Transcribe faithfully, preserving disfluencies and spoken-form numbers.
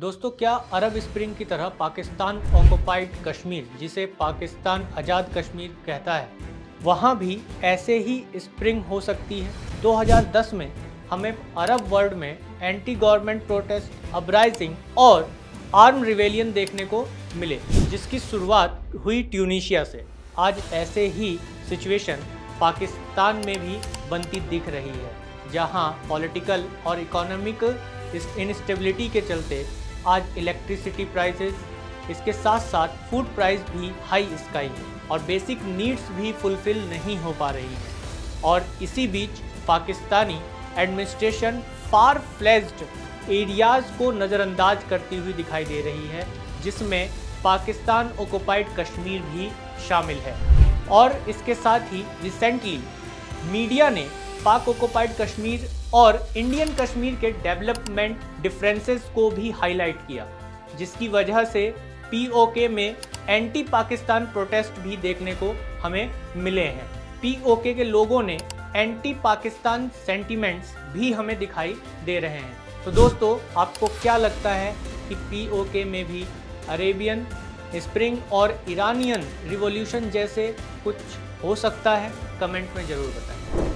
दोस्तों, क्या अरब स्प्रिंग की तरह पाकिस्तान ऑक्युपाइड कश्मीर, जिसे पाकिस्तान आज़ाद कश्मीर कहता है, वहाँ भी ऐसे ही स्प्रिंग हो सकती है? दो हज़ार दस में हमें अरब वर्ल्ड में एंटी गवर्नमेंट प्रोटेस्ट, अपराइजिंग और आर्म रिवेलियन देखने को मिले, जिसकी शुरुआत हुई ट्यूनीशिया से। आज ऐसे ही सिचुएशन पाकिस्तान में भी बनती दिख रही है, जहाँ पॉलिटिकल और इकोनॉमिक इस इनस्टेबिलिटी के चलते आज इलेक्ट्रिसिटी प्राइसेस, इसके साथ साथ फूड प्राइस भी हाई स्काई है और बेसिक नीड्स भी फुलफिल नहीं हो पा रही है। और इसी बीच Pakistani administration far flung areas को नज़रअंदाज करती हुई दिखाई दे रही है, जिसमें पाकिस्तान ऑक्युपाइड कश्मीर भी शामिल है। और इसके साथ ही रिसेंटली मीडिया ने पाक ऑक्युपाइड कश्मीर और इंडियन कश्मीर के डेवलपमेंट डिफरेंसेस को भी हाईलाइट किया, जिसकी वजह से पीओके में एंटी पाकिस्तान प्रोटेस्ट भी देखने को हमें मिले हैं। पीओके के लोगों ने एंटी पाकिस्तान सेंटिमेंट्स भी हमें दिखाई दे रहे हैं। तो दोस्तों, आपको क्या लगता है कि पीओके में भी अरेबियन स्प्रिंग और ईरानियन रिवॉल्यूशन जैसे कुछ हो सकता है? कमेंट में ज़रूर बताएं।